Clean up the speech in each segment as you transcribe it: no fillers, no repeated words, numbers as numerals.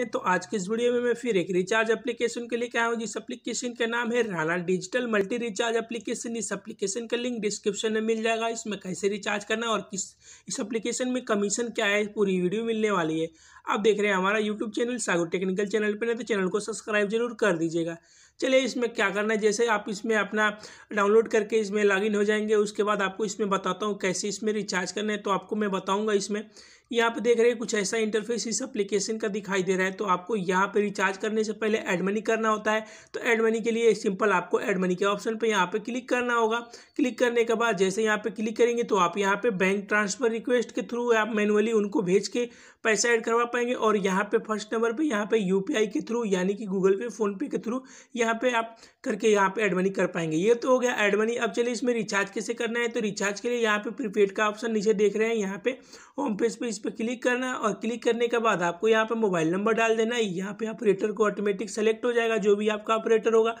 हैं। तो आज के इस वीडियो में मैं फिर एक रिचार्ज एप्लीकेशन के लेके आया हूँ, जिस एप्लीकेशन का नाम है Rana digital multi recharge application. इस एप्लीकेशन का लिंक डिस्क्रिप्शन में मिल जाएगा। इसमें कैसे रिचार्ज करना और किस इस एप्लीकेशन में कमीशन क्या है, पूरी वीडियो मिलने वाली है। आप देख रहे हैं हमारा YouTube channel Sagu technical channel पर, नहीं तो चैनल को सब्सक्राइब जरूर कर दीजिएगा। चलिए इसमें क्या करना है, जैसे आप इसमें अपना डाउनलोड करके इसमें लॉगिन हो जाएंगे, उसके बाद आपको इसमें बताता हूँ कैसे इसमें रिचार्ज करना है। तो आपको मैं बताऊँगा। इसमें यहाँ पे देख रहे हैं कुछ ऐसा इंटरफेस इस एप्लीकेशन का दिखाई दे रहा है। तो आपको यहाँ पे रिचार्ज करने से पहले ऐड मनी करना होता है। तो ऐड मनी के लिए सिंपल आपको ऐड मनी के ऑप्शन पे यहाँ पे क्लिक करना होगा। क्लिक करने के बाद जैसे यहाँ पे क्लिक करेंगे तो आप यहाँ पे बैंक ट्रांसफ़र रिक्वेस्ट के थ्रू आप मैनुअली उनको भेज के पैसा ऐड करवा पाएंगे। और यहाँ पे फर्स्ट नंबर पे यहाँ पे UPI के थ्रू यानी कि गूगल पे फोनपे के थ्रू यहाँ पे आप करके यहाँ पे ऐड मनी कर पाएंगे। ये तो हो गया ऐड मनी। अब चलिए इसमें रिचार्ज कैसे करना है। तो रिचार्ज के लिए यहाँ पे प्रीपेड का ऑप्शन नीचे देख रहे हैं, यहाँ पे होम पेज पे इस पर क्लिक करना है। और क्लिक करने के बाद आपको यहाँ पे मोबाइल नंबर डाल देना है। यहाँ पे ऑपरेटर को ऑटोमेटिक सेलेक्ट हो जाएगा, जो भी आपका ऑपरेटर होगा।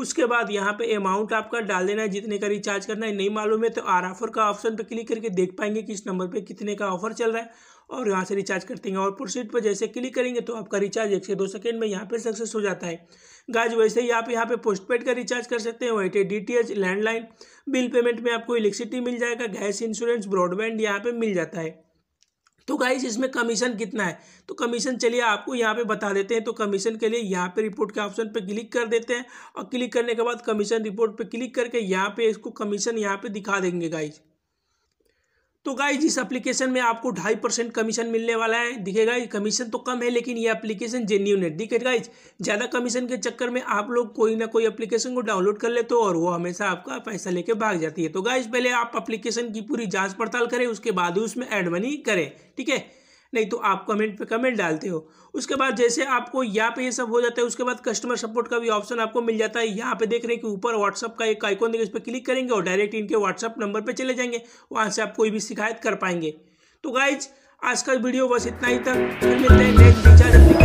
उसके बाद यहाँ पे अमाउंट आपका डाल देना है, जितने का रिचार्ज करना है। नहीं मालूम है तो आर ऑफर का ऑप्शन पे क्लिक करके देख पाएंगे कि इस नंबर पे कितने का ऑफर चल रहा है, और यहाँ से रिचार्ज करते हैं। और प्रोसीड पर जैसे क्लिक करेंगे तो आपका रिचार्ज 1 से 2 सेकेंड में यहाँ पे सक्सेस हो जाता है। गाइस वैसे ही आप यहाँ पे पोस्ट पेड का रिचार्ज कर सकते हैं। वैसे DTH, लैंडलाइन बिल पेमेंट में आपको इलेक्ट्रिसिटी मिल जाएगा, गैस, इंश्योरेंस, ब्रॉडबैंड यहाँ पे मिल जाता है। तो गाइस इसमें कमीशन कितना है, तो कमीशन चलिए आपको यहाँ पे बता देते हैं। तो कमीशन के लिए यहाँ पे रिपोर्ट के ऑप्शन पे क्लिक कर देते हैं, और क्लिक करने के बाद कमीशन रिपोर्ट पे क्लिक करके यहाँ पे इसको कमीशन यहाँ पे दिखा देंगे गाइस। तो गाइज इस एप्लीकेशन में आपको 2.5% कमीशन मिलने वाला है। दिखेगा कमीशन तो कम है, लेकिन ये एप्लीकेशन जेन्यून है। ठीक है गाइज, ज़्यादा कमीशन के चक्कर में आप लोग कोई ना कोई एप्लीकेशन को डाउनलोड कर लेते हो और वो हमेशा आपका पैसा लेके भाग जाती है। तो गाइज पहले आप एप्लीकेशन की पूरी जांच पड़ताल करें, उसके बाद ही उसमें ऐड मनी करें। ठीक है, नहीं तो आप कमेंट पे कमेंट डालते हो। उसके बाद जैसे आपको यहाँ पे ये सब हो जाता है, उसके बाद कस्टमर सपोर्ट का भी ऑप्शन आपको मिल जाता है। यहाँ पे देख रहे हैं कि ऊपर व्हाट्सएप का एक आइकॉन देंगे, उस पर क्लिक करेंगे और डायरेक्ट इनके व्हाट्सएप नंबर पे चले जाएंगे। वहाँ से आप कोई भी शिकायत कर पाएंगे। तो गाइज आज का वीडियो बस इतना ही था।